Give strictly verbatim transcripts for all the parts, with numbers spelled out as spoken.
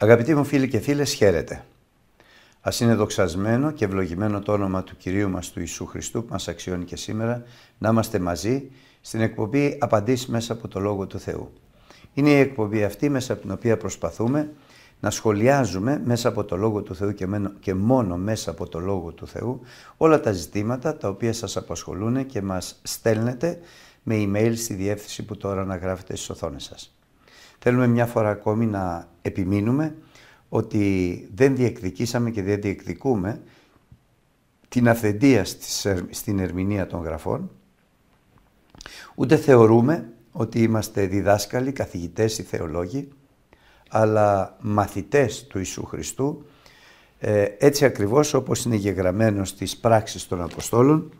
Αγαπητοί μου φίλοι και φίλες, χαίρετε. Ας είναι δοξασμένο και ευλογημένο το όνομα του Κυρίου μας, του Ιησού Χριστού, που μας αξιώνει και σήμερα να είμαστε μαζί στην εκπομπή «Απαντήσεις μέσα από το Λόγο του Θεού». Είναι η εκπομπή αυτή μέσα από την οποία προσπαθούμε να σχολιάζουμε μέσα από το Λόγο του Θεού και μόνο μέσα από το Λόγο του Θεού όλα τα ζητήματα τα οποία σας απασχολούν και μας στέλνετε με email στη διεύθυνση που τώρα αναγράφετε στις οθόνες σας. Θέλουμε μια φορά ακόμη να επιμείνουμε ότι δεν διεκδικήσαμε και δεν διεκδικούμε την αυθεντία στην ερμηνεία των γραφών, ούτε θεωρούμε ότι είμαστε διδάσκαλοι, καθηγητές ή θεολόγοι, αλλά μαθητές του Ιησού Χριστού, έτσι ακριβώς όπως είναι γεγραμμένο στις πράξεις των Αποστόλων.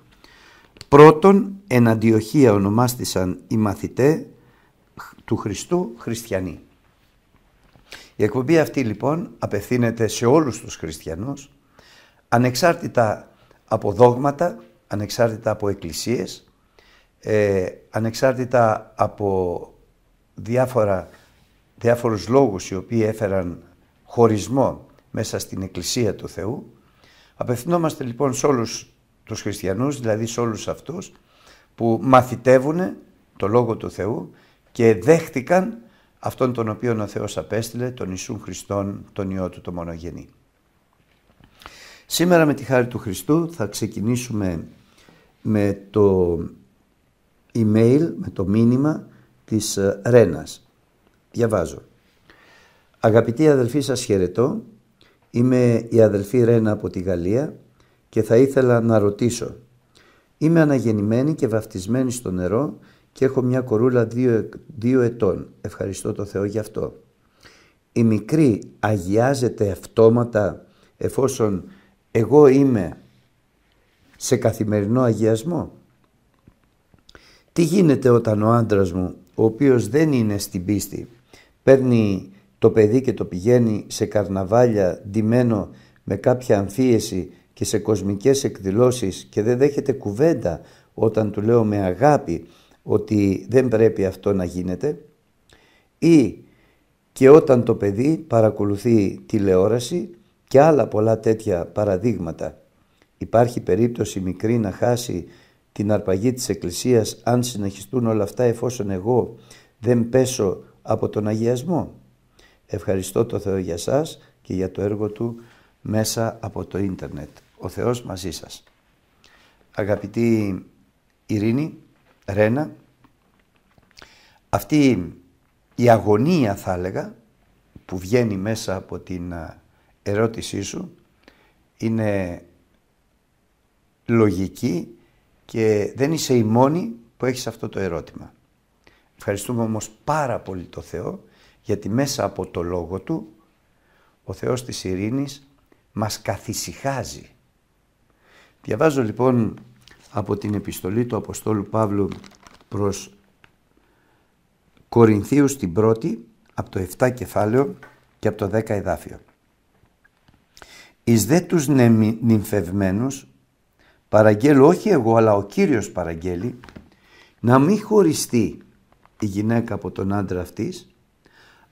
Πρώτον, εν Αντιοχία ονομάστησαν οι μαθητές του Χριστού χριστιανοί. Η εκπομπή αυτή λοιπόν απευθύνεται σε όλους τους χριστιανούς, ανεξάρτητα από δόγματα, ανεξάρτητα από εκκλησίες, ε, ανεξάρτητα από διάφορα, διάφορους λόγους οι οποίοι έφεραν χωρισμό μέσα στην Εκκλησία του Θεού. Απευθυνόμαστε λοιπόν σε όλους τους χριστιανούς, δηλαδή σε όλους αυτούς που μαθητεύουν το Λόγο του Θεού και δέχτηκαν αυτόν τον οποίον ο Θεός απέστειλε, τον Ιησού Χριστόν, τον Υιό Του, τον Μονογενή. Σήμερα με τη χάρη του Χριστού θα ξεκινήσουμε με το email, με το μήνυμα της Ρένας. Διαβάζω. Αγαπητοί αδελφοί, σας χαιρετώ. Είμαι η αδελφή Ρένα από τη Γαλλία και θα ήθελα να ρωτήσω. Είμαι αναγεννημένη και βαφτισμένη στο νερό και έχω μια κορούλα δύο, δύο ετών. Ευχαριστώ το Θεό γι' αυτό. Η μικρή αγιάζεται αυτόματα εφόσον εγώ είμαι σε καθημερινό αγιασμό? Τι γίνεται όταν ο άντρας μου, ο οποίος δεν είναι στην πίστη, παίρνει το παιδί και το πηγαίνει σε καρναβάλια ντυμένο με κάποια αμφίεση και σε κοσμικές εκδηλώσεις και δεν δέχεται κουβέντα όταν του λέω με αγάπη ότι δεν πρέπει αυτό να γίνεται? Ή και όταν το παιδί παρακολουθεί τηλεόραση και άλλα πολλά τέτοια παραδείγματα. Υπάρχει περίπτωση μικρή να χάσει την αρπαγή της Εκκλησίας αν συνεχιστούν όλα αυτά εφόσον εγώ δεν πέσω από τον αγιασμό? Ευχαριστώ το Θεό για σας και για το έργο Του μέσα από το ίντερνετ. Ο Θεός μαζί σας. Αγαπητή Ειρήνη, Ρένα, αυτή η αγωνία θα έλεγα που βγαίνει μέσα από την ερώτησή σου είναι λογική και δεν είσαι η μόνη που έχεις αυτό το ερώτημα. Ευχαριστούμε όμως πάρα πολύ το Θεό γιατί μέσα από το Λόγο Του ο Θεός της ειρήνης μας καθησυχάζει. Διαβάζω λοιπόν από την επιστολή του Αποστόλου Παύλου προς Κορινθίους την πρώτη, από το επτά κεφάλαιο και από το δέκα εδάφιο. «Εις δε τους νυμφευμένους παραγγέλω, όχι εγώ αλλά ο Κύριος παραγγέλει, να μην χωριστεί η γυναίκα από τον άντρα αυτής,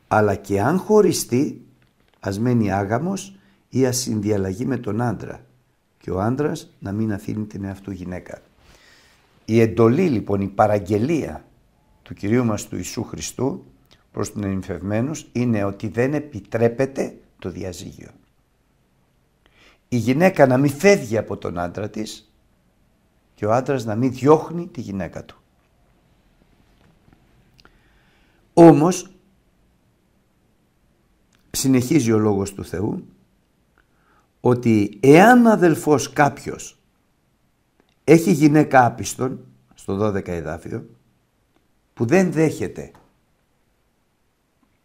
αλλά και αν χωριστεί ας μένει άγαμος ή ας συνδιαλλαγεί με τον άντρα, και ο άντρας να μην αφήνει την εαυτού γυναίκα». Η εντολή λοιπόν, η παραγγελία του Κυρίου μας του Ιησού Χριστού προς τους νυμφευμένους είναι ότι δεν επιτρέπεται το διαζύγιο. Η γυναίκα να μην φεύγει από τον άντρα της και ο άντρας να μην διώχνει τη γυναίκα του. Όμως, συνεχίζει ο Λόγος του Θεού, ότι εάν αδελφός κάποιος έχει γυναίκα άπιστον, στο δώδεκα εδάφιο, που δεν δέχεται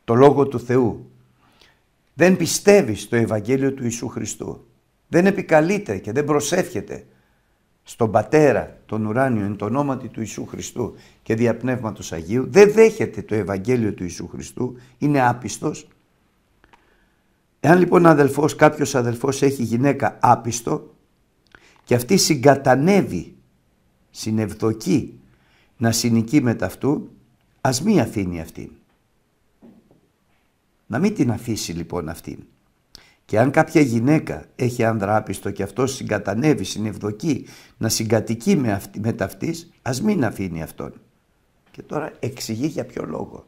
το Λόγο του Θεού, δεν πιστεύει στο Ευαγγέλιο του Ιησού Χριστού, δεν επικαλείται και δεν προσεύχεται στον Πατέρα, τον Ουράνιο, εν το ονόματι του Ιησού Χριστού και δια Πνεύματος Αγίου, δεν δέχεται το Ευαγγέλιο του Ιησού Χριστού, είναι άπιστος. Εάν λοιπόν αδελφός, κάποιος αδελφός έχει γυναίκα άπιστο και αυτή συγκατανεύει, συνευδοκεί να συνοικεί μετά αυτού, ας μη αφήνει αυτήν. Να μην την αφήσει λοιπόν αυτήν. Και αν κάποια γυναίκα έχει άνδρα άπιστο και αυτός συγκατανεύει, συνευδοκεί να συγκατοικεί με αυτή, με ταυτής, ας μην αφήνει αυτόν. Και τώρα εξηγεί για ποιο λόγο.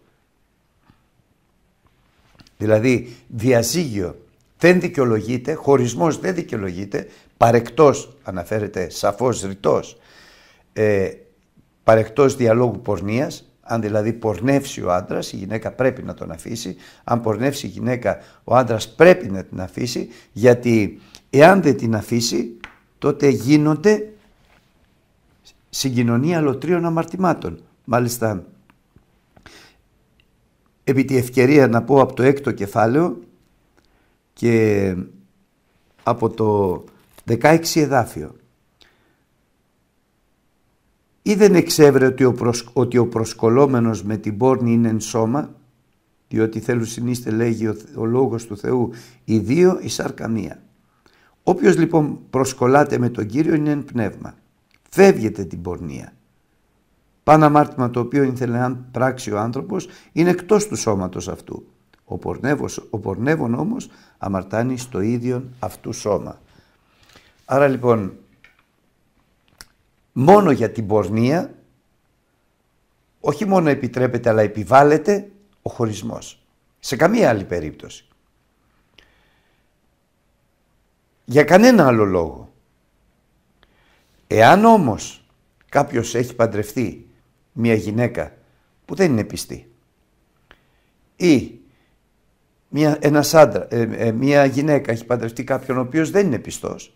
Δηλαδή διαζύγιο δεν δικαιολογείται, χωρισμός δεν δικαιολογείται, παρεκτός αναφέρεται σαφώς ρητός, ε, παρεκτός διαλόγου πορνείας. Αν δηλαδή πορνεύσει ο άντρας, η γυναίκα πρέπει να τον αφήσει. Αν πορνεύσει η γυναίκα, ο άντρας πρέπει να την αφήσει, γιατί εάν δεν την αφήσει, τότε γίνονται συγκοινωνία αλωτρίων αμαρτημάτων. Μάλιστα, επί τη ευκαιρία να πω από το έκτο κεφάλαιο και από το δεκαέξι εδάφιο. Ή δεν εξεύρε ότι ο, προσ... ότι ο προσκολόμενος με την πόρνη είναι εν σώμα, διότι θέλουν συνείστε, λέγει ο... ο Λόγος του Θεού, οι δύο η σάρκα μία. Όποιος λοιπόν προσκολάται με τον Κύριο είναι εν πνεύμα. Φεύγεται την πορνεία. Πάνω αμάρτημα το οποίο ήθελε να πράξει ο άνθρωπος είναι εκτός του σώματος αυτού. Ο, πορνεύος... ο πορνεύων όμως αμαρτάνει στο ίδιο αυτού σώμα. Άρα λοιπόν, μόνο για την πορνεία, όχι μόνο επιτρέπεται αλλά επιβάλλεται ο χωρισμός. Σε καμία άλλη περίπτωση. Για κανένα άλλο λόγο. Εάν όμως κάποιος έχει παντρευτεί μια γυναίκα που δεν είναι πιστή ή μια, ένας άντρα, ε, ε, μια γυναίκα έχει παντρευτεί κάποιον ο οποίος δεν είναι πιστός,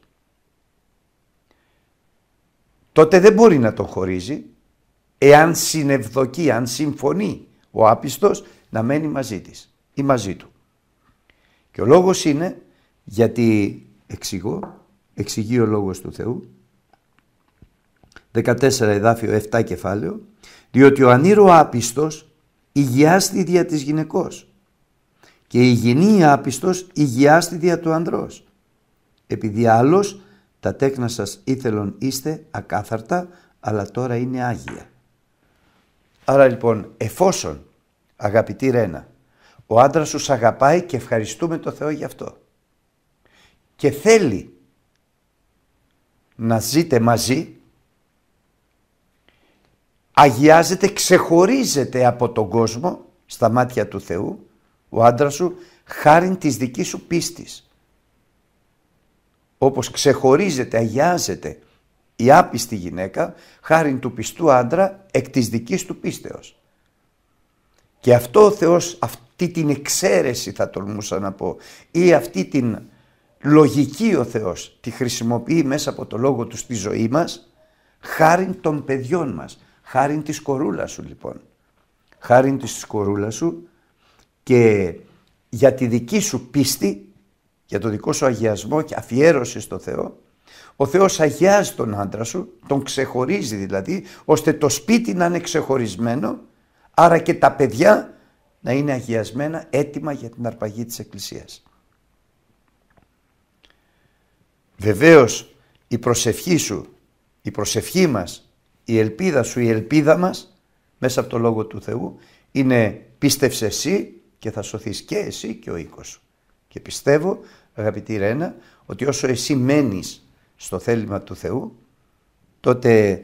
τότε δεν μπορεί να τον χωρίζει, εάν συνευδοκεί, αν συμφωνεί ο άπιστος να μένει μαζί της ή μαζί του. Και ο λόγος είναι, γιατί εξηγώ, εξηγεί ο Λόγος του Θεού, δεκατέσσερα εδάφιο επτά κεφάλαιο, διότι ο ανήρω άπιστος υγιάστη δια της γυναικός και η υγιεινή άπιστος υγιάστη δια του ανδρός, επειδή άλλος τα τέκνα σας ήθελον είστε ακάθαρτα, αλλά τώρα είναι άγια. Άρα λοιπόν, εφόσον, αγαπητή Ρένα, ο άντρας σου σ' αγαπάει και ευχαριστούμε το Θεό γι' αυτό και θέλει να ζείτε μαζί, αγιάζεται, ξεχωρίζεται από τον κόσμο στα μάτια του Θεού ο άντρας σου χάριν της δικής σου πίστης. Όπως ξεχωρίζεται, αγιάζεται η άπιστη γυναίκα χάριν του πιστού άντρα εκ της δικής του πίστεως. Και αυτό ο Θεός, αυτή την εξαίρεση θα τολμούσα να πω, ή αυτή την λογική ο Θεός τη χρησιμοποιεί μέσα από το Λόγο του στη ζωή μας, χάριν των παιδιών μας, χάριν της κορούλας σου λοιπόν. Χάριν της κορούλας σου και για τη δική σου πίστη, για το δικό σου αγιασμό και αφιέρωση στο Θεό, ο Θεός αγιάζει τον άντρα σου, τον ξεχωρίζει δηλαδή, ώστε το σπίτι να είναι ξεχωρισμένο, άρα και τα παιδιά να είναι αγιασμένα, έτοιμα για την αρπαγή της Εκκλησίας. Βεβαίως η προσευχή σου, η προσευχή μας, η ελπίδα σου, η ελπίδα μας, μέσα από το Λόγο του Θεού, είναι πίστευσε εσύ και θα σωθείς και εσύ και ο οίκος σου. Και πιστεύω, αγαπητή Ρένα, ότι όσο εσύ μένεις στο θέλημα του Θεού, τότε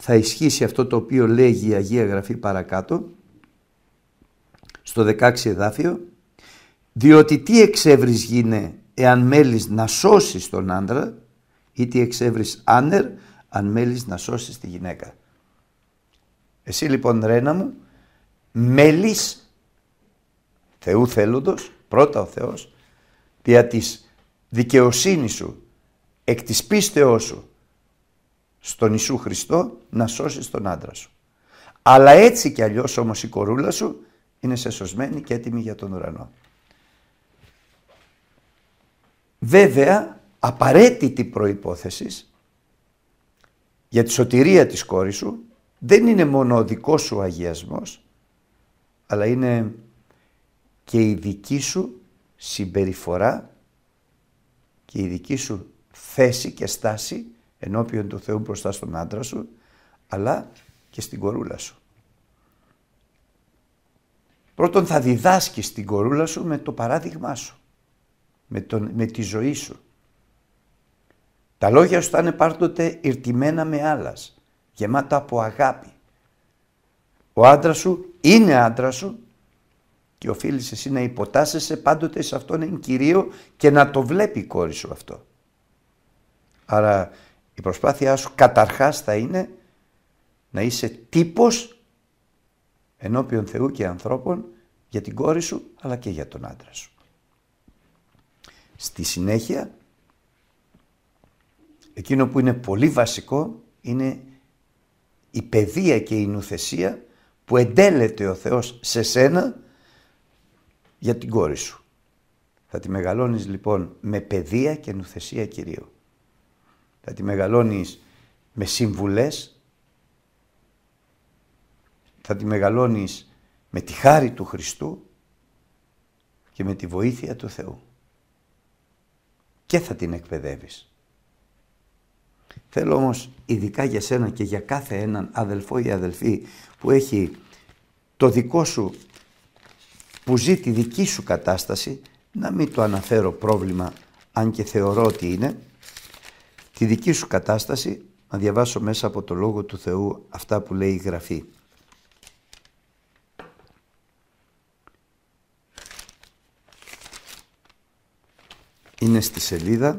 θα ισχύσει αυτό το οποίο λέγει η Αγία Γραφή παρακάτω, στο δεκαέξι εδάφιο, διότι τι εξεύρεις γίνε εάν μέλεις να σώσεις τον άντρα, ή τι εξεύρεις άνερ αν μέλεις να σώσεις τη γυναίκα. Εσύ λοιπόν, Ρένα μου, μέλεις Θεού θέλοντος, πρώτα ο Θεός, δια της δικαιοσύνης σου, εκ της πίστεώς σου, στον Ιησού Χριστό, να σώσεις τον άντρα σου. Αλλά έτσι κι αλλιώς όμως η κορούλα σου είναι σεσωσμένη και έτοιμη για τον ουρανό. Βέβαια, απαραίτητη προϋπόθεση για τη σωτηρία της κόρης σου δεν είναι μόνο ο δικός σου αγιασμός, αλλά είναι και η δική σου συμπεριφορά και η δική σου θέση και στάση ενώπιον του Θεού μπροστά στον άντρα σου, αλλά και στην κορούλα σου. Πρώτον, θα διδάσκεις την κορούλα σου με το παράδειγμά σου, με, τον, με τη ζωή σου. Τα λόγια σου θα είναι πάντοτε ιρτημένα με άλλας, γεμάτα από αγάπη. Ο άντρας σου είναι άντρας σου και οφείλεις εσύ να υποτάσσεσαι πάντοτε σε αυτόν εν κυρίω και να το βλέπει η κόρη σου αυτό. Άρα η προσπάθειά σου καταρχάς θα είναι να είσαι τύπος ενώπιον Θεού και ανθρώπων για την κόρη σου αλλά και για τον άντρα σου. Στη συνέχεια, εκείνο που είναι πολύ βασικό είναι η παιδεία και η νουθεσία που εντέλεται ο Θεός σε σένα για την κόρη σου. Θα τη μεγαλώνεις λοιπόν με παιδεία και νουθεσία Κυρίου. Θα τη μεγαλώνεις με συμβουλές, θα τη μεγαλώνεις με τη χάρη του Χριστού και με τη βοήθεια του Θεού. Και θα την εκπαιδεύεις. Θέλω όμως ειδικά για σένα και για κάθε έναν αδελφό ή αδελφή που έχει το δικό σου, που ζει τη δική σου κατάσταση, να μην το αναφέρω πρόβλημα, αν και θεωρώ ότι είναι, τη δική σου κατάσταση, να διαβάσω μέσα από το Λόγο του Θεού αυτά που λέει η Γραφή. Είναι στη σελίδα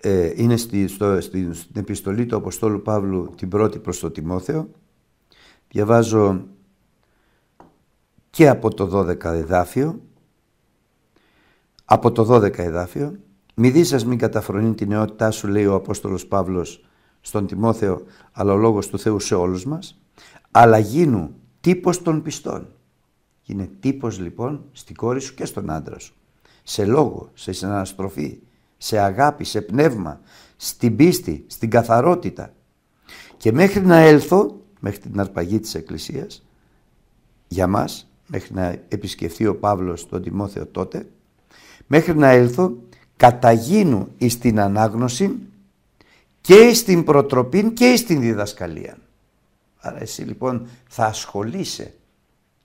ε, είναι στη, στο, στη, στην επιστολή του Αποστόλου Παύλου την πρώτη προς τον Τιμόθεο. Διαβάζω και από το δώδεκα εδάφιο, από το δώδεκα εδάφιο. Μη δίσας μην καταφρονεί την νεότητά σου, λέει ο Απόστολος Παύλος στον Τιμόθεο, αλλά ο Λόγος του Θεού σε όλους μας, αλλά γίνου τύπος των πιστών. Γίνε τύπος λοιπόν στην κόρη σου και στον άντρα σου. Σε λόγο, σε συναναστροφή, σε αγάπη, σε πνεύμα, στην πίστη, στην καθαρότητα. Και μέχρι να έλθω, μέχρι την αρπαγή της Εκκλησίας, για μας, μέχρι να επισκεφθεί ο Παύλος τον Τιμόθεο τότε, μέχρι να έλθω, καταγίνου εις την ανάγνωση και στην προτροπή και στην διδασκαλία. Άρα εσύ λοιπόν θα ασχολείσαι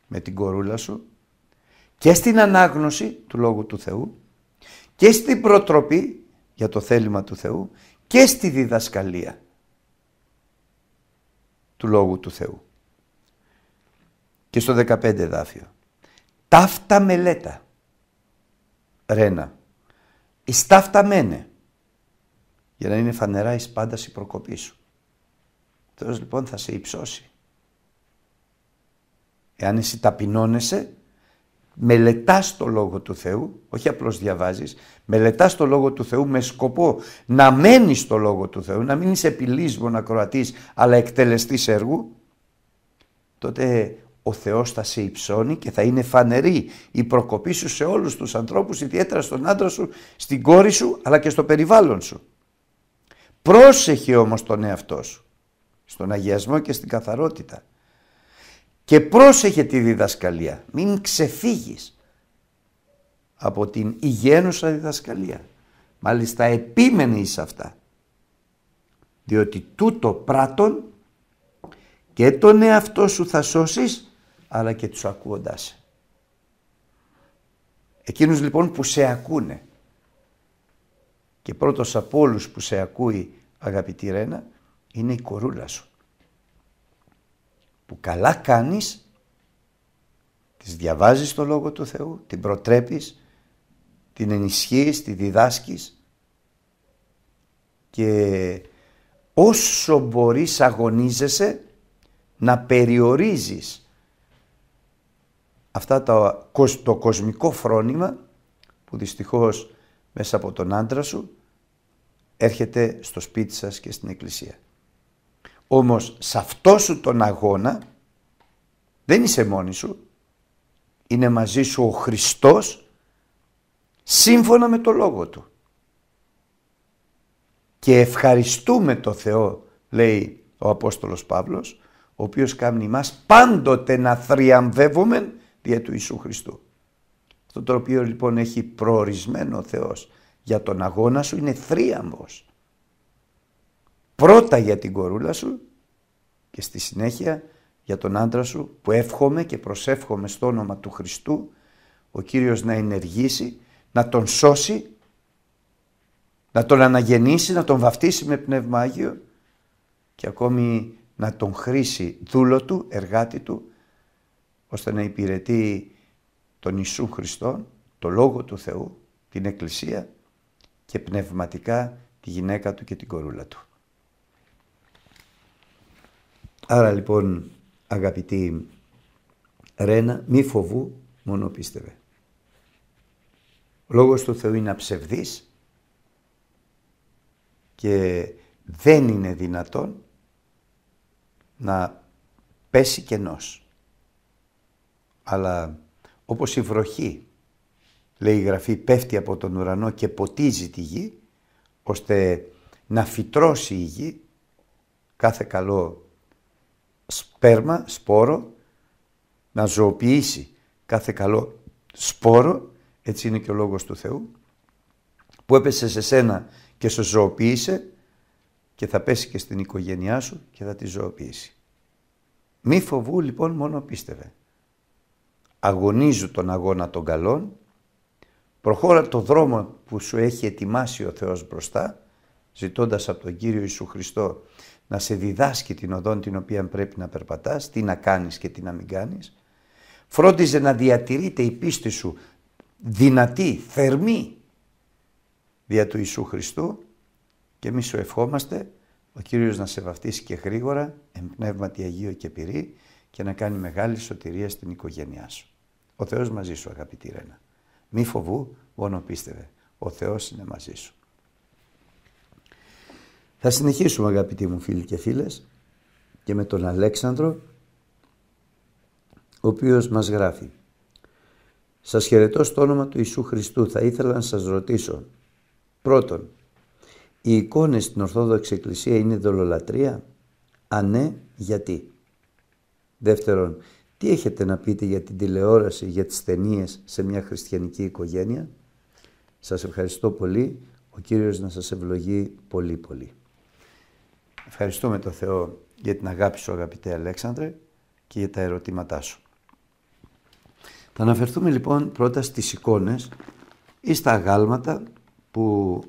με την κορούλα σου και στην ανάγνωση του Λόγου του Θεού και στην προτροπή για το θέλημα του Θεού και στη διδασκαλία του Λόγου του Θεού. Και στο δεκαπέντε εδάφιο. Ταύτα μελέτα, Ρένα, εις ταύτα μένε, για να είναι φανερά εις πάντας η προκοπή σου. Ο Θεός λοιπόν θα σε υψώσει. Εάν εσύ ταπεινώνεσαι, μελετάς το Λόγο του Θεού, όχι απλώς διαβάζεις, μελετάς το Λόγο του Θεού με σκοπό να μένεις στο Λόγο του Θεού, να μην είσαι επιλύσμον ακροατής, αλλά εκτελεστής έργου, τότε ο Θεός θα σε υψώνει και θα είναι φανερή η προκοπή σου σε όλους τους ανθρώπους, ιδιαίτερα στον άντρα σου, στην κόρη σου, αλλά και στο περιβάλλον σου. Πρόσεχε όμως τον εαυτό σου, στον αγιασμό και στην καθαρότητα. Και πρόσεχε τη διδασκαλία. Μην ξεφύγεις από την υγιένουσα διδασκαλία. Μάλιστα επίμενε εις αυτά. Διότι τούτο πράττον και τον εαυτό σου θα σώσεις, αλλά και τους ακούοντάς. Εκείνους λοιπόν που σε ακούνε. Και πρώτος από όλους που σε ακούει, αγαπητή Ρένα, είναι η κορούλα σου. Που καλά κάνεις Τις διαβάζεις το Λόγο του Θεού, την προτρέπεις, την ενισχύεις, τη διδάσκεις και όσο μπορείς αγωνίζεσαι να περιορίζεις αυτά τα, το κοσμικό φρόνημα που δυστυχώς μέσα από τον άντρα σου έρχεται στο σπίτι σας και στην εκκλησία. Όμως σε αυτό σου τον αγώνα δεν είσαι μόνη σου, είναι μαζί σου ο Χριστός σύμφωνα με το Λόγο Του. Και ευχαριστούμε το Θεό, λέει ο Απόστολος Παύλος, ο οποίος κάνει μας πάντοτε να θριαμβεύουμε δια του Ιησού Χριστού. Αυτό το οποίο λοιπόν έχει προορισμένο ο Θεός για τον αγώνα σου είναι θρίαμβος. Πρώτα για την κορούλα σου και στη συνέχεια για τον άντρα σου, που εύχομαι και προσεύχομαι στο όνομα του Χριστού ο Κύριος να ενεργήσει, να τον σώσει, να τον αναγεννήσει, να τον βαφτίσει με Πνεύμα Άγιο και ακόμη να τον χρήσει δούλο του, εργάτη του, ώστε να υπηρετεί τον Ιησού Χριστό, το Λόγο του Θεού, την Εκκλησία και πνευματικά τη γυναίκα του και την κορούλα του. Άρα λοιπόν, αγαπητή Ρένα, μη φοβού, μόνο πίστευε. Ο Λόγος του Θεού είναι αψευδής και δεν είναι δυνατόν να πέσει κενός. Αλλά όπως η βροχή, λέει η Γραφή, πέφτει από τον ουρανό και ποτίζει τη γη, ώστε να φυτρώσει η γη κάθε καλό σπέρμα, σπόρο, να ζωοποιήσει κάθε καλό σπόρο, έτσι είναι και ο Λόγος του Θεού, που έπεσε σε σένα και σε ζωοποίησε και θα πέσει και στην οικογένειά σου και θα τη ζωοποιήσει. Μη φοβού λοιπόν, μόνο πίστευε. Αγωνίζου τον αγώνα των καλών, προχώρα το δρόμο που σου έχει ετοιμάσει ο Θεός μπροστά, ζητώντας από τον Κύριο Ιησού Χριστό να σε διδάσκει την οδόν την οποία πρέπει να περπατάς, τι να κάνεις και τι να μην κάνεις. Φρόντιζε να διατηρείται η πίστη σου δυνατή, θερμή δια του Ιησού Χριστού και εμείς σου ευχόμαστε ο Κύριος να σε βαφτίσει και γρήγορα εν Πνεύματι Αγίο και Πυρή και να κάνει μεγάλη σωτηρία στην οικογένειά σου. Ο Θεός μαζί σου, αγαπητή Ρένα. Μη φοβού, μόνο πίστευε. Ο Θεός είναι μαζί σου. Θα συνεχίσουμε, αγαπητοί μου φίλοι και φίλες, και με τον Αλέξανδρο, ο οποίος μας γράφει: σας χαιρετώ στο όνομα του Ιησού Χριστού. Θα ήθελα να σας ρωτήσω. Πρώτον, οι εικόνες στην Ορθόδοξη Εκκλησία είναι ειδωλολατρία; Αν ναι, γιατί; Δεύτερον, τι έχετε να πείτε για την τηλεόραση, για τις ταινίες σε μια χριστιανική οικογένεια; Σας ευχαριστώ πολύ. Ο Κύριος να σας ευλογεί πολύ πολύ. Ευχαριστούμε τον Θεό για την αγάπη σου, αγαπητέ Αλέξανδρε, και για τα ερωτήματά σου. Θα αναφερθούμε λοιπόν πρώτα στις εικόνες ή στα αγάλματα που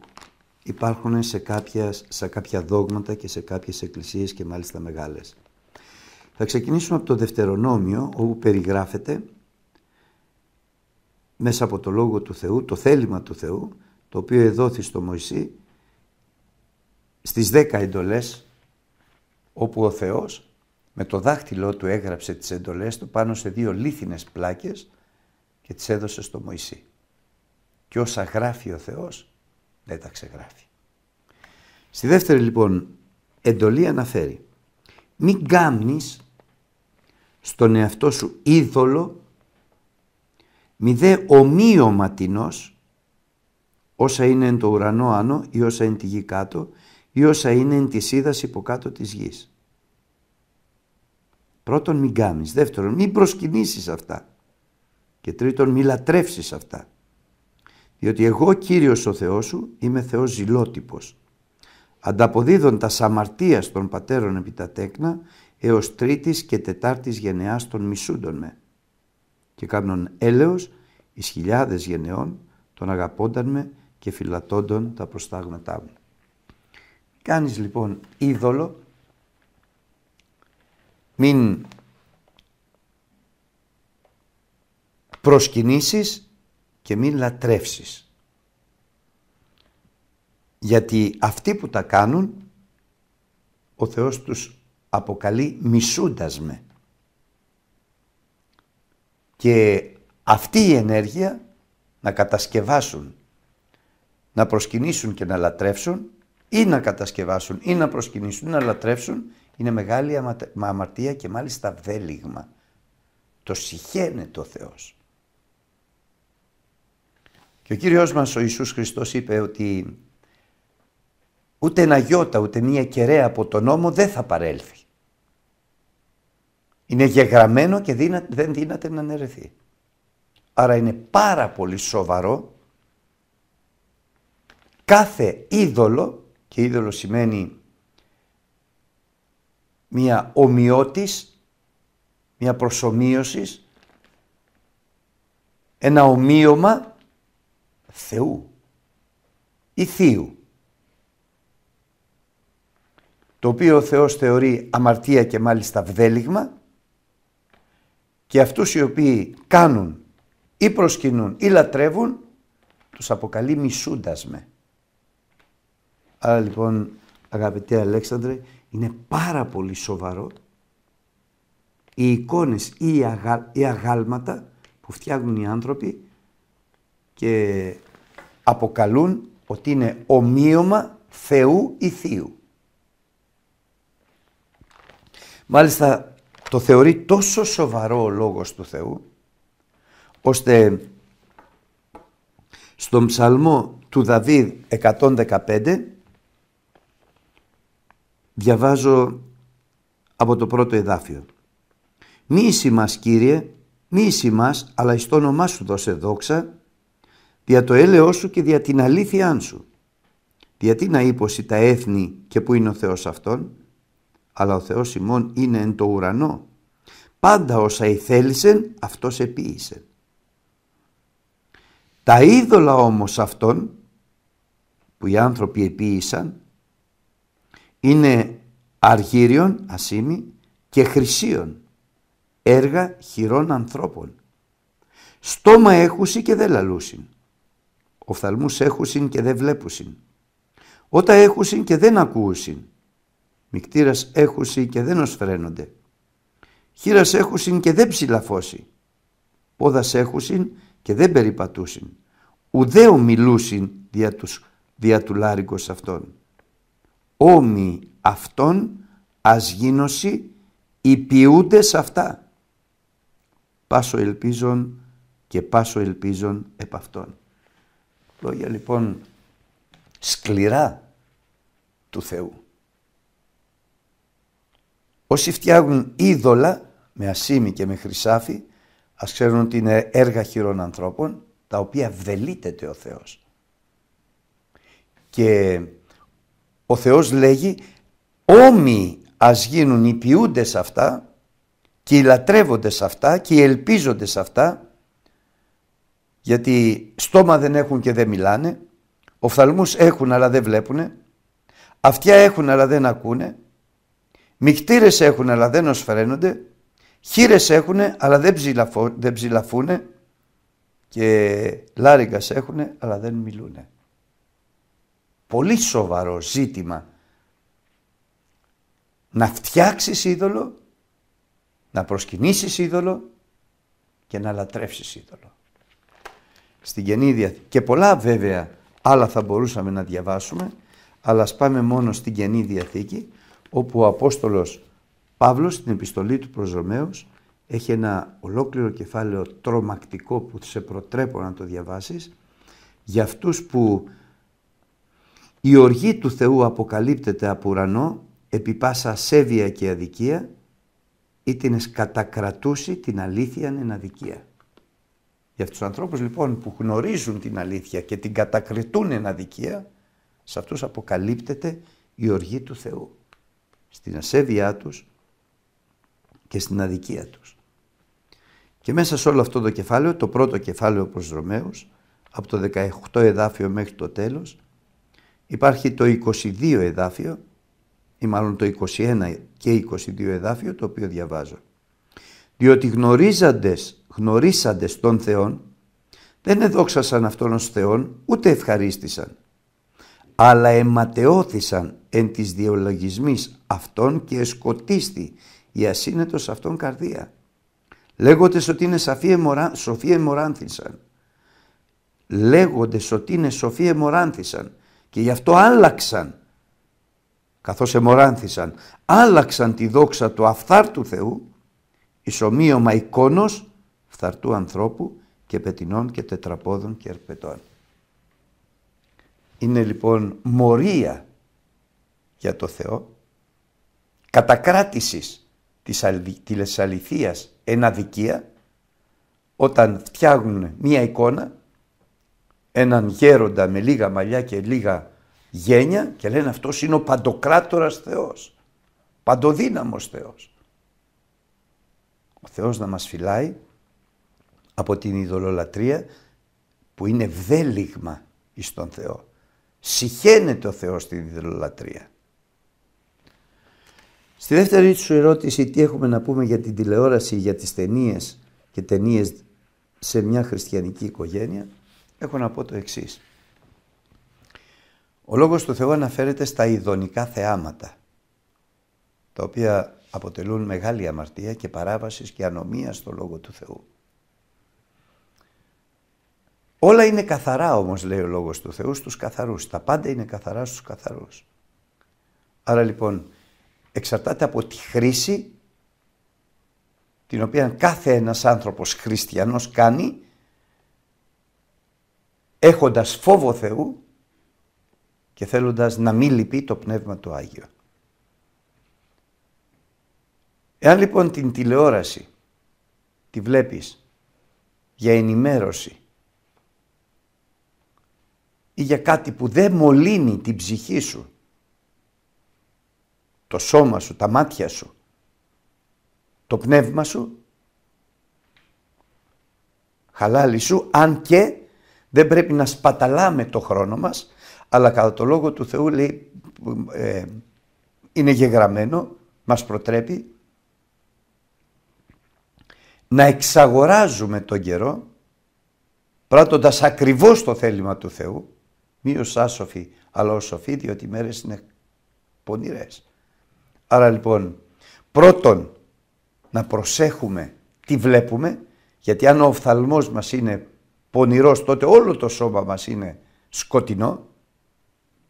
υπάρχουν σε κάποια, σε κάποια δόγματα και σε κάποιες εκκλησίες και μάλιστα μεγάλες. Θα ξεκινήσουμε από το Δευτερονόμιο, όπου περιγράφεται μέσα από το Λόγο του Θεού, το θέλημα του Θεού, το οποίο εδόθη στο Μωυσή στις δέκα εντολές, όπου ο Θεός με το δάχτυλό του έγραψε τις εντολές του πάνω σε δύο λίθινες πλάκες και τις έδωσε στο Μωυσή. Και όσα γράφει ο Θεός δεν τα ξεγράφει. Στη δεύτερη λοιπόν εντολή αναφέρει: μην κάμνεις στον εαυτό σου είδωλο, μη δε ομοίωμα τεινός, όσα είναι εν το ουρανό άνω ή όσα εν τη γη κάτω ή όσα είναι εν της ύδας υποκάτω της γης. Πρώτον, μην κάμεις. Δεύτερον, μην προσκυνήσεις αυτά. Και τρίτον, μην λατρεύσεις αυτά. Διότι εγώ, Κύριος ο Θεός σου, είμαι Θεός ζηλότυπος, ανταποδίδοντας αμαρτίας των πατέρων επί τα τέκνα, έως τρίτης και τετάρτης γενεάς των μισούντων με. Και κάμνον έλεος εις χιλιάδες γενεών, τον αγαπώνταν με και φυλατώντων τα προστάγματά μου. Κάνεις λοιπόν είδωλο, μην προσκυνήσεις και μην λατρεύσεις. Γιατί αυτοί που τα κάνουν, ο Θεός τους αποκαλεί μισούντας με. Και αυτή η ενέργεια να κατασκευάσουν, να προσκυνήσουν και να λατρεύσουν, ή να κατασκευάσουν ή να προσκυνήσουν ή να λατρεύσουν, είναι μεγάλη αμαρτία και μάλιστα βδέλιγμα. Το συχαίνεται ο Θεός. Και ο Κύριος μας ο Ιησούς Χριστός είπε ότι ούτε ένα γιώτα, ούτε μία κεραία από τον νόμο δεν θα παρέλθει. Είναι γεγραμμένο και δεν δύναται να αναιρεθεί. Άρα είναι πάρα πολύ σοβαρό κάθε είδωλο, και είδωλο σημαίνει μία ομοιότης, μία προσομοίωση, ένα ομοίωμα Θεού ή Θείου, το οποίο ο Θεός θεωρεί αμαρτία και μάλιστα βδέλιγμα, και αυτούς οι οποίοι κάνουν ή προσκυνούν ή λατρεύουν, τους αποκαλεί μισούντας με. Άρα λοιπόν, αγαπητέ Αλέξανδρε, είναι πάρα πολύ σοβαρό οι εικόνες ή οι, αγα... οι αγάλματα που φτιάχνουν οι άνθρωποι και αποκαλούν ότι είναι ομοίωμα Θεού ή Θείου. Μάλιστα το θεωρεί τόσο σοβαρό ο λόγος του Θεού, ώστε στον ψαλμό του Δαβίδ εκατόν δεκαπέντε, διαβάζω από το πρώτο εδάφιο. «Μοίησι μας, Κύριε, μοίησι μας, αλλά εις το όνομά σου δώσε δόξα, δια το έλεό σου και δια την αλήθειάν σου. Διατί να ύποσι τα έθνη και που είναι ο Θεός αυτόν, αλλά ο Θεός ημών είναι εν το ουρανό. Πάντα όσα ηθέλησεν, αυτός επίησεν. Τα είδωλα όμως αυτών, που οι άνθρωποι επίησαν, είναι αργύριον, ασήμι, και χρυσίον, έργα χειρών ανθρώπων. Στόμα έχουσι και δε λαλούσιν, οφθαλμούς έχουσιν και δε βλέπουσιν, ότα έχουσιν και δεν ακούουσιν, μικτήρας έχουσι και δεν οσφραίνονται, χείρας έχουσιν και δεν ψηλαφώσει, πόδας έχουσιν και δεν περιπατούσιν, ουδέου μιλούσιν δια, τους, δια του λάρικος αυτών. Όμοι αυτών ας γίνωσι υπηούντες αυτά, πάσο ελπίζον και πάσο ελπίζον επ' αυτών». Λόγια λοιπόν σκληρά του Θεού. Όσοι φτιάχνουν είδωλα με ασήμι και με χρυσάφι, ας ξέρουν ότι είναι έργα χειρών ανθρώπων, τα οποία βδελίτεται ο Θεός. Και ο Θεός λέγει «Όμοι ας γίνουν οι ποιούντες αυτά και οι λατρεύοντες αυτά και οι ελπίζοντες αυτά, γιατί στόμα δεν έχουν και δεν μιλάνε, οφθαλμούς έχουν αλλά δεν βλέπουνε, αυτιά έχουν αλλά δεν ακούνε, μικτήρες έχουν αλλά δεν οσφραίνονται, χείρες έχουν αλλά δεν, ψηλαφω, δεν ψηλαφούνε και λάριγκας έχουν αλλά δεν μιλούνε». Πολύ σοβαρό ζήτημα να φτιάξεις είδωλο, να προσκυνήσεις είδωλο και να λατρεύσεις είδωλο. Στην Καινή Διαθήκη, και πολλά βέβαια άλλα θα μπορούσαμε να διαβάσουμε, αλλά ας πάμε μόνο στην Καινή Διαθήκη, όπου ο Απόστολος Παύλος στην επιστολή του προς Ρωμαίους έχει ένα ολόκληρο κεφάλαιο τρομακτικό που σε προτρέπω να το διαβάσεις, για αυτούς που η οργή του Θεού αποκαλύπτεται από ουρανό επί πάσα ασέβεια και αδικία, ή την εσκατακρατούσει την αλήθειαν εν αδικία. Για αυτούς τους ανθρώπους λοιπόν που γνωρίζουν την αλήθεια και την κατακριτούν εν αδικία, σε αυτούς αποκαλύπτεται η οργή του Θεού, στην ασέβειά τους και στην αδικία τους. Και μέσα σε όλο αυτό το κεφάλαιο, το πρώτο κεφάλαιο προς Ρωμαίους, από το δεκαοκτώ εδάφιο μέχρι το τέλος, υπάρχει το εικοστό δεύτερο εδάφιο, ή μάλλον το εικοστό πρώτο και εικοστό δεύτερο εδάφιο, το οποίο διαβάζω. «Διότι γνωρίζαντες γνωρίσαντες των Θεών, δεν εδόξασαν αυτόν ως Θεόν, ούτε ευχαρίστησαν, αλλά εματαιώθησαν εν της διολογισμής αυτών και εσκοτίστη η ασύνετος αυτών καρδία. Λέγοντες ότι είναι σοφοί εμοράνθησαν. Λέγοντες ότι είναι σοφοί εμοράνθησαν και γι' αυτό άλλαξαν, καθώς εμοράνθησαν, άλλαξαν τη δόξα του αυθάρτου Θεού εις ομοίωμα εικόνος φθαρτού ανθρώπου και πετεινών και τετραπόδων και ερπετών. Είναι λοιπόν μορία για το Θεό, κατακράτησης της αληθείας εν αδικία, όταν φτιάχνουν μία εικόνα, έναν γέροντα με λίγα μαλλιά και λίγα γένια και λένε αυτός είναι ο παντοκράτορας Θεός, παντοδύναμος Θεός. Ο Θεός να μας φυλάει από την ειδωλολατρία που είναι βδέλιγμα εις τον Θεό. Συχαίνεται ο Θεός στην ειδωλολατρία. Στη δεύτερη σου ερώτηση, τι έχουμε να πούμε για την τηλεόραση, για τις ταινίες και ταινίες σε μια χριστιανική οικογένεια, έχω να πω το εξής. Ο λόγος του Θεού αναφέρεται στα ειδονικά θεάματα, τα οποία αποτελούν μεγάλη αμαρτία και παράβασης και ανομία στο λόγο του Θεού. Όλα είναι καθαρά όμως, λέει ο λόγος του Θεού, στους καθαρούς. Τα πάντα είναι καθαρά στους καθαρούς. Άρα λοιπόν εξαρτάται από τη χρήση την οποία κάθε ένας άνθρωπος χριστιανός κάνει, έχοντας φόβο Θεού και θέλοντας να μην λυπεί το Πνεύμα του Άγιο. Εάν λοιπόν την τηλεόραση τη βλέπεις για ενημέρωση ή για κάτι που δεν μολύνει την ψυχή σου, το σώμα σου, τα μάτια σου, το πνεύμα σου, χαλάλι σου, αν και δεν πρέπει να σπαταλάμε το χρόνο μας, αλλά κατά το λόγο του Θεού, λέει, ε, είναι γεγραμμένο, μας προτρέπει να εξαγοράζουμε τον καιρό, πράττοντας ακριβώς το θέλημα του Θεού, μη ως άσοφοι, αλλά ως σοφοί, διότι οι μέρες είναι πονηρές. Άρα λοιπόν, πρώτον, να προσέχουμε τι βλέπουμε, γιατί αν ο οφθαλμός μας είναι πονηρός, τότε όλο το σώμα μας είναι σκοτεινό.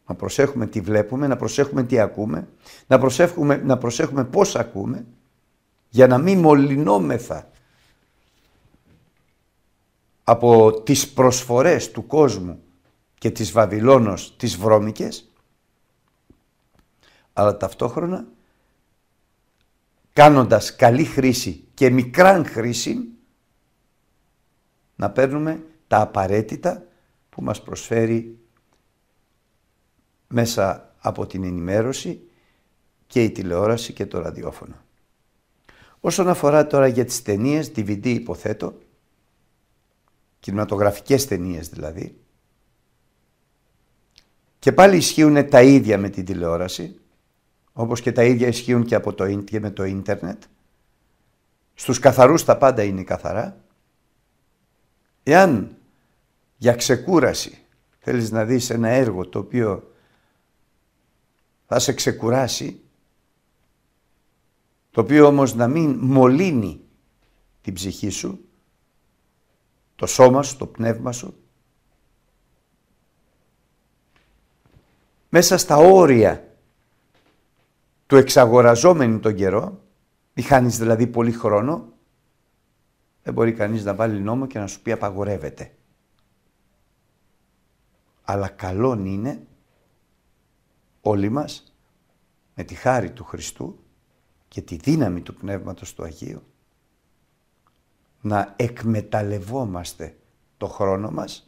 Να προσέχουμε τι βλέπουμε, να προσέχουμε τι ακούμε, να προσέχουμε, να προσέχουμε πώς ακούμε, για να μην μολυνόμεθα από τις προσφορές του κόσμου και της Βαβυλώνος, τις βρώμικες, αλλά ταυτόχρονα κάνοντας καλή χρήση και μικράν χρήση, να παίρνουμε τα απαραίτητα που μας προσφέρει μέσα από την ενημέρωση και η τηλεόραση και το ραδιόφωνο. Όσον αφορά τώρα για τις ταινίες, ντι βι ντι υποθέτω, κινηματογραφικές ταινίες δηλαδή, και πάλι ισχύουν τα ίδια με την τηλεόραση, όπως και τα ίδια ισχύουν και, από το, και με το ίντερνετ. Στους καθαρούς τα πάντα είναι καθαρά. Εάν για ξεκούραση θέλεις να δεις ένα έργο το οποίο θα σε ξεκουράσει, το οποίο όμως να μην μολύνει την ψυχή σου, το σώμα σου, το πνεύμα σου, μέσα στα όρια του εξαγοραζόμενου τον καιρό, μη χάνεις δηλαδή πολύ χρόνο, δεν μπορεί κανείς να βάλει νόμο και να σου πει απαγορεύεται. Αλλά καλόν είναι όλοι μας, με τη χάρη του Χριστού και τη δύναμη του Πνεύματος του Αγίου, να εκμεταλλευόμαστε το χρόνο μας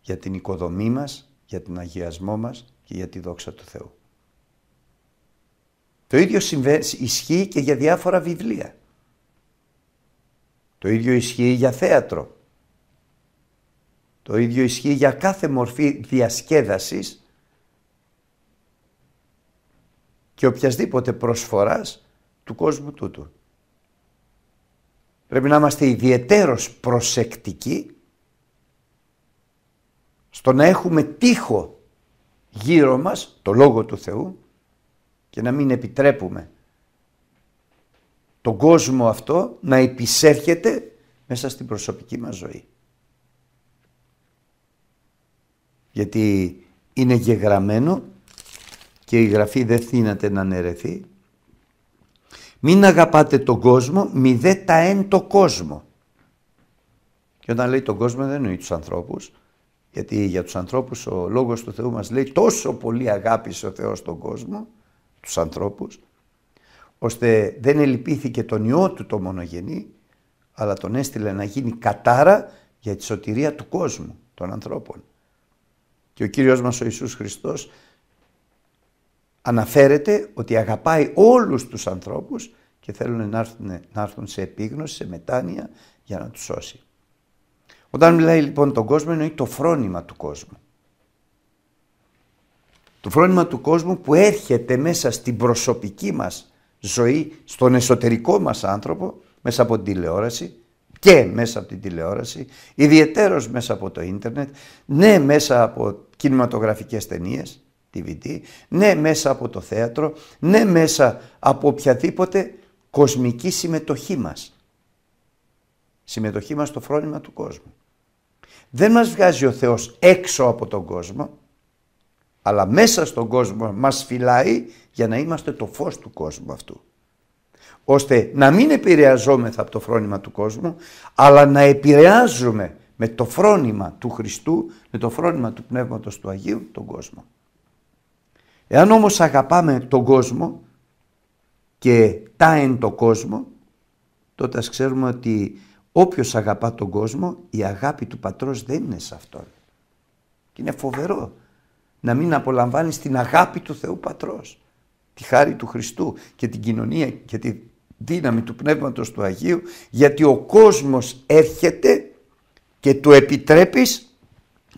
για την οικοδομή μας, για την αγιασμό μας και για τη δόξα του Θεού. Το ίδιο ισχύει και για διάφορα βιβλία. Το ίδιο ισχύει για θέατρο. Το ίδιο ισχύει για κάθε μορφή διασκέδασης και οποιασδήποτε προσφοράς του κόσμου τούτου. Πρέπει να είμαστε ιδιαιτέρως προσεκτικοί στο να έχουμε τείχο γύρω μας, το Λόγο του Θεού, και να μην επιτρέπουμε τον κόσμο αυτό να επισέρχεται μέσα στην προσωπική μας ζωή. Γιατί είναι γεγραμμένο και η Γραφή δεν θύναται να αναιρεθεί. Μην αγαπάτε τον κόσμο, μη δε τα εν το κόσμο. Και όταν λέει τον κόσμο δεν εννοεί τους ανθρώπους, γιατί για τους ανθρώπους ο Λόγος του Θεού μας λέει τόσο πολύ αγάπησε ο Θεός τον κόσμο, τους ανθρώπους, ώστε δεν ελυπήθηκε τον Υιό του το μονογενή, αλλά τον έστειλε να γίνει κατάρα για τη σωτηρία του κόσμου, των ανθρώπων. Και ο Κύριος μας ο Ιησούς Χριστός αναφέρεται ότι αγαπάει όλους τους ανθρώπους και θέλουν να έρθουν, να έρθουν σε επίγνωση, σε μετάνοια για να τους σώσει. Όταν μιλάει λοιπόν τον κόσμο εννοεί το φρόνημα του κόσμου. Το φρόνημα του κόσμου που έρχεται μέσα στην προσωπική μας ζωή, στον εσωτερικό μας άνθρωπο, μέσα από την τηλεόραση και μέσα από την τηλεόραση, ιδιαιτέρως μέσα από το ίντερνετ, ναι μέσα από κινηματογραφικές ταινίες, ντι βι ντι, ναι μέσα από το θέατρο, ναι μέσα από οποιαδήποτε κοσμική συμμετοχή μας. Συμμετοχή μας στο φρόνημα του κόσμου. Δεν μας βγάζει ο Θεός έξω από τον κόσμο, αλλά μέσα στον κόσμο μας φυλάει για να είμαστε το φως του κόσμου αυτού. Ώστε να μην επηρεαζόμεθα από το φρόνημα του κόσμου, αλλά να επηρεάζουμε με το φρόνημα του Χριστού, με το φρόνημα του Πνεύματος του Αγίου, τον κόσμο. Εάν όμως αγαπάμε τον κόσμο και τα εν το κόσμο, τότε ας ξέρουμε ότι όποιος αγαπά τον κόσμο, η αγάπη του Πατρός δεν είναι σε αυτόν. Και είναι φοβερό να μην απολαμβάνεις την αγάπη του Θεού Πατρός, τη χάρη του Χριστού και την κοινωνία και τη δύναμη του Πνεύματος του Αγίου, γιατί ο κόσμος έρχεται και του επιτρέπεις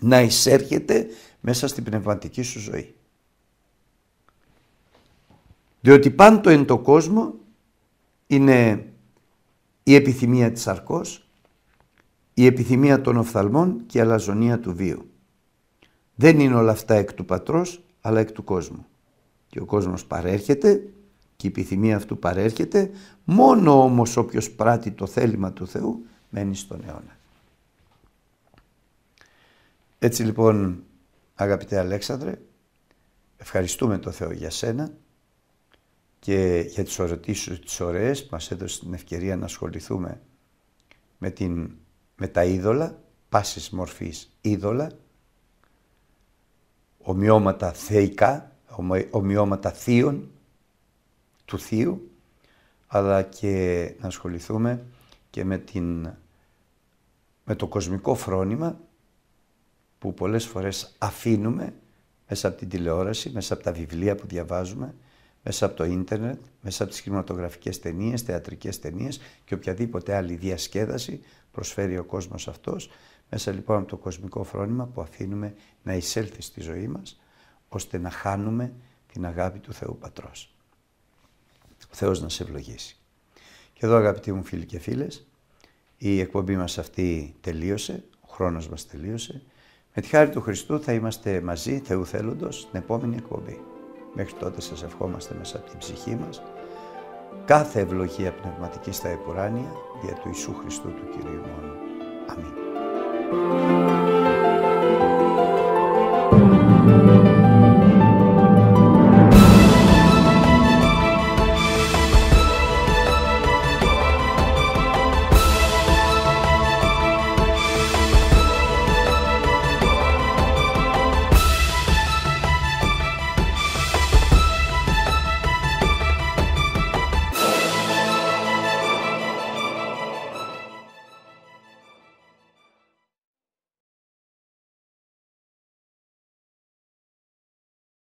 να εισέρχεται μέσα στην πνευματική σου ζωή. Διότι πάντο εν το κόσμο είναι η επιθυμία της αρκός, η επιθυμία των οφθαλμών και η αλαζονία του βίου. Δεν είναι όλα αυτά εκ του Πατρός, αλλά εκ του κόσμου. Και ο κόσμος παρέρχεται και η επιθυμία αυτού παρέρχεται, μόνο όμως όποιος πράττει το θέλημα του Θεού μένει στον αιώνα. Έτσι λοιπόν, αγαπητέ Αλέξανδρε, ευχαριστούμε τον Θεό για σένα και για τις ερωτήσεις σου τις ωραίες, μας έδωσε την ευκαιρία να ασχοληθούμε με, την, με τα είδωλα, πάσης μορφής είδωλα, ομοιώματα θεϊκά, ομοιώματα θείων, του θείου, αλλά και να ασχοληθούμε και με, την, με το κοσμικό φρόνημα που πολλές φορές αφήνουμε μέσα από την τηλεόραση, μέσα από τα βιβλία που διαβάζουμε, μέσα από το ίντερνετ, μέσα από τις κινηματογραφικές ταινίες, θεατρικές ταινίες και οποιαδήποτε άλλη διασκέδαση προσφέρει ο κόσμος αυτός, μέσα λοιπόν από το κοσμικό φρόνημα που αφήνουμε να εισέλθει στη ζωή μας, ώστε να χάνουμε την αγάπη του Θεού Πατρός. Ο Θεός να σε ευλογήσει. Και εδώ αγαπητοί μου φίλοι και φίλες, η εκπομπή μας αυτή τελείωσε, ο χρόνος μας τελείωσε. Με τη χάρη του Χριστού θα είμαστε μαζί, Θεού θέλοντος, την επόμενη εκπομπή. Μέχρι τότε σας ευχόμαστε μέσα από την ψυχή μας κάθε ευλογία πνευματική στα επουράνια δια του Ιησού Χριστού του Κυρίου μόνο. Αμήν.